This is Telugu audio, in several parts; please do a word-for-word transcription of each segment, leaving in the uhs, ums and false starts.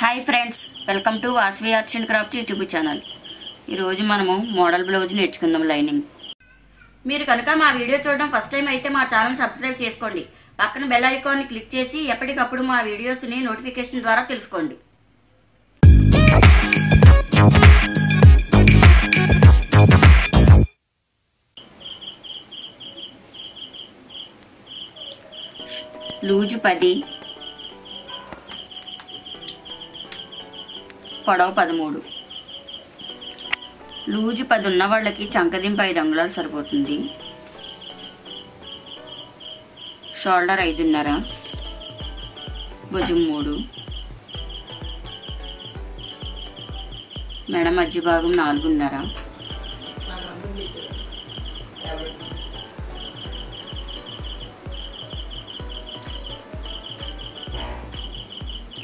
Hi friends, welcome to Vasavi arts and crafts YouTube channel. ఈరోజు మనము మోడల్ బ్లౌజ్ నేర్చుకుందాం. లైనింగ్ మీరు కనుక మా వీడియో చూడడం ఫస్ట్ టైం అయితే మా ఛానల్ సబ్స్క్రైబ్ చేసుకోండి. పక్కన బెల్ ఐకాన్ని క్లిక్ చేసి ఎప్పటికప్పుడు మా వీడియోస్ని నోటిఫికేషన్ ద్వారా తెలుసుకోండి. లూజు పది, పొడవు పదమూడు. లూజు పది ఉన్న వాళ్ళకి చంకదింపు ఐదు అంగుళాలు సరిపోతుంది. షోల్డర్ ఐదున్నర, భుజం మూడు, మెడ మధ్య భాగం నాలుగున్నర,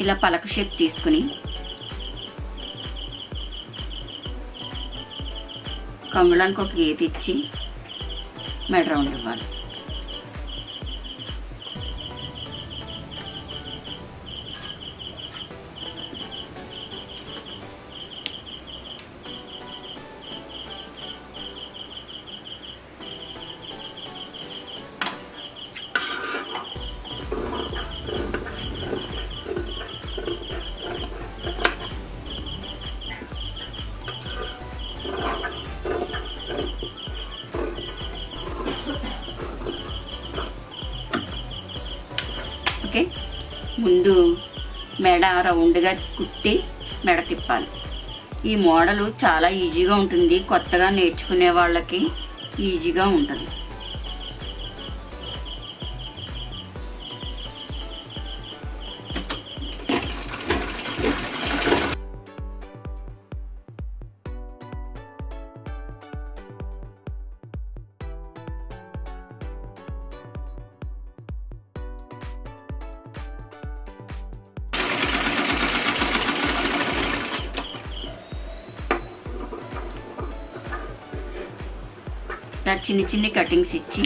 ఇలా పలక షేప్ తీసుకుని కంగుళానికి ఒక గీత ఇచ్చి మెడ రౌండ్ ఇవ్వాలి. ముందు మెడ రౌండ్గా కుట్టి మెడ తిప్పాలి. ఈ మోడలు చాలా ఈజీగా ఉంటుంది. కొత్తగా నేర్చుకునే వాళ్ళకి ఈజీగా ఉంటుంది. ఇలా చిన్న చిన్న కటింగ్స్ ఇచ్చి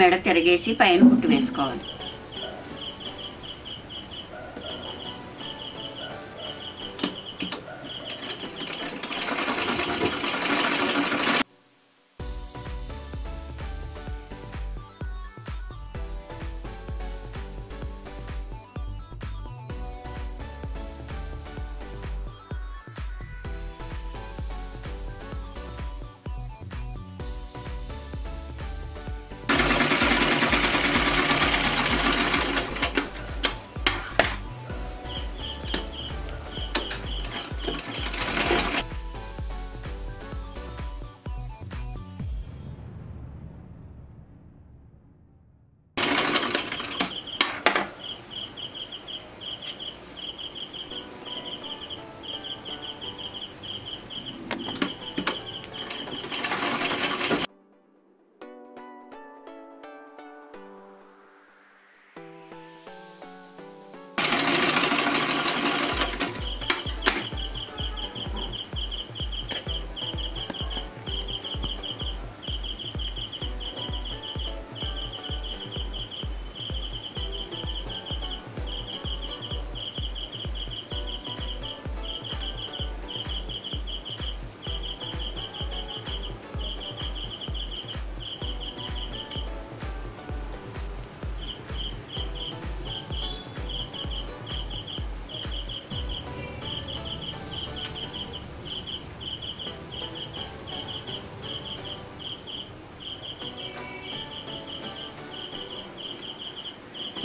మెడ తిరగేసి పైన కుట్టు వేసుకోవాలి.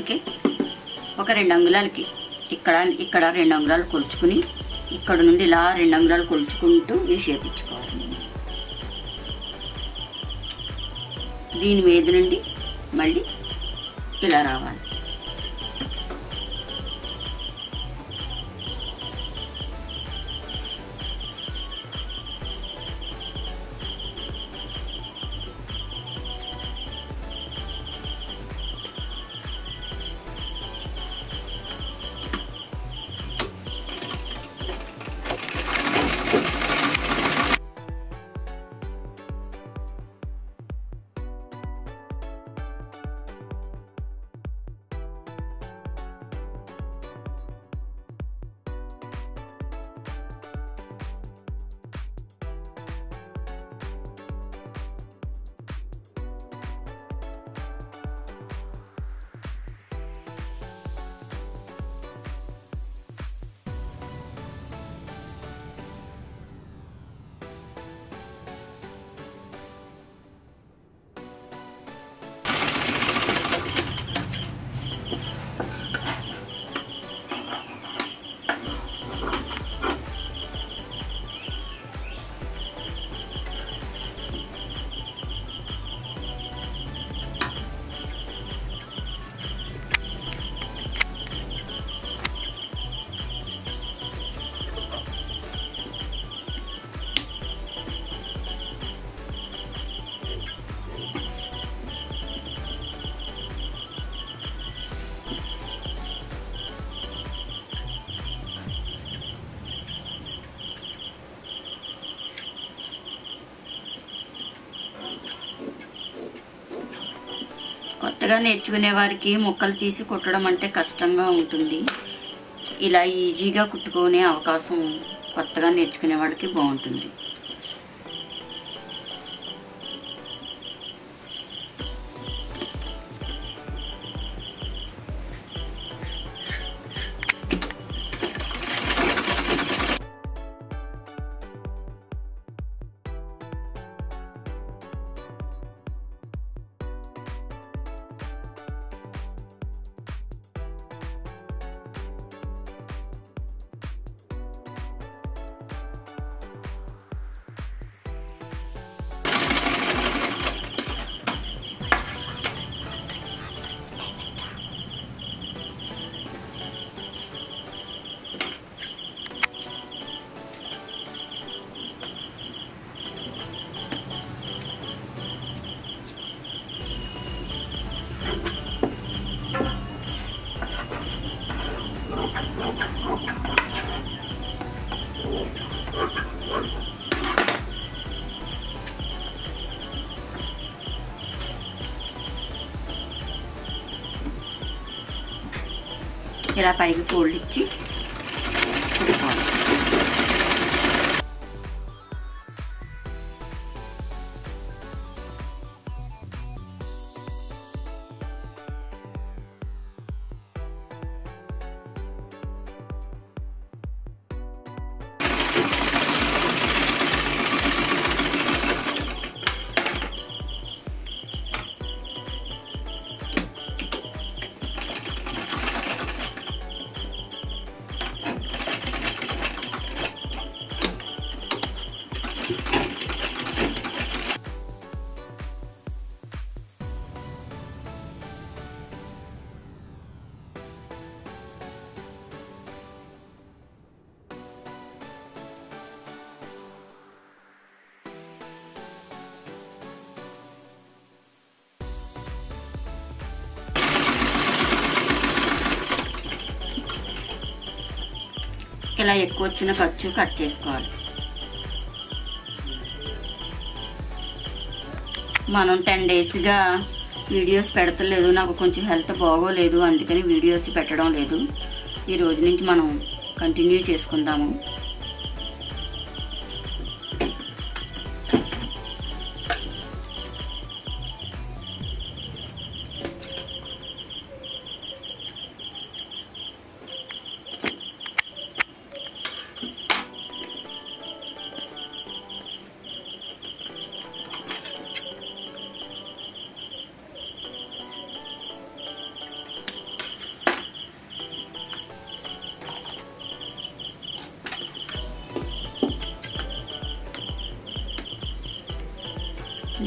ఓకే, ఒక రెండు అంగుళాలకి ఇక్కడ ఇక్కడ రెండు అంగుళాలు కొలుచుకుని ఇక్కడ నుండి ఇలా రెండు అంగుళాలు కొలుచుకుంటూ ఈ షేప్ ఇచ్చుకోవాలి. దీని మీద నుండి మళ్ళీ ఇలా రావాలి. కొత్తగా నేర్చుకునే వారికి ముక్కలు తీసి కుట్టడం అంటే కష్టంగా ఉంటుంది. ఇలా ఈజీగా కుట్టుకునే అవకాశం కొత్తగా నేర్చుకునే వాడికి బాగుంటుంది. ఇలా పైకి ఫోల్డ్ ఇచ్చి కుట్టుకోవాలి. ఇలా ఎక్కువ వచ్చిన ఖర్చు కట్ చేసుకోవాలి. మనం టెన్ డేస్గా వీడియోస్ పెడతలేదు, నాకు కొంచెం హెల్త్ బాగోలేదు, అందుకని వీడియోస్ పెట్టడం లేదు. ఈ రోజు నుంచి మనం కంటిన్యూ చేసుకుందాము.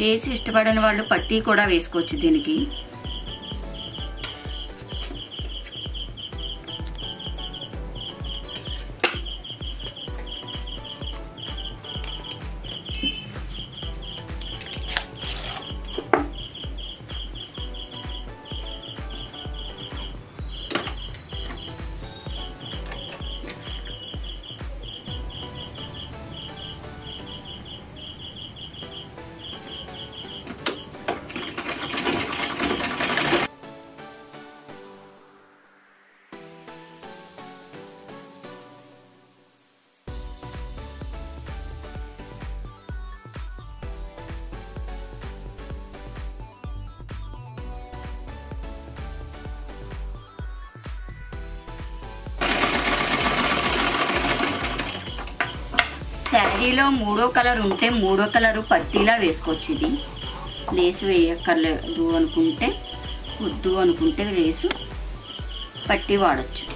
లేస్ ఇష్టపడని వాళ్ళు పట్టీ కూడా వేసుకోవచ్చు దీనికి. శారీలో మూడో కలర్ ఉంటే మూడో కలరు పట్టీలా వేసుకోవచ్చు ఇది. లేసు వేయక్కర్లేదు అనుకుంటే, వద్దు అనుకుంటే లేసు పట్టీ వాడచ్చు.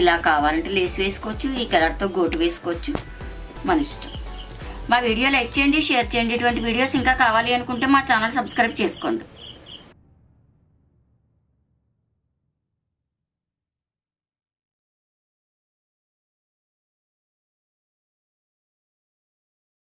ఇలా కావాలంటే లేస్ వేసుకోవచ్చు, ఈ కలర్తో గోటు వేసుకోవచ్చు, మన ఇష్టం. మా వీడియో లైక్ చేయండి, షేర్ చేయండి. ఇటువంటి వీడియోస్ ఇంకా కావాలి అనుకుంటే మా ఛానల్ సబ్స్క్రైబ్ చేసుకోండి.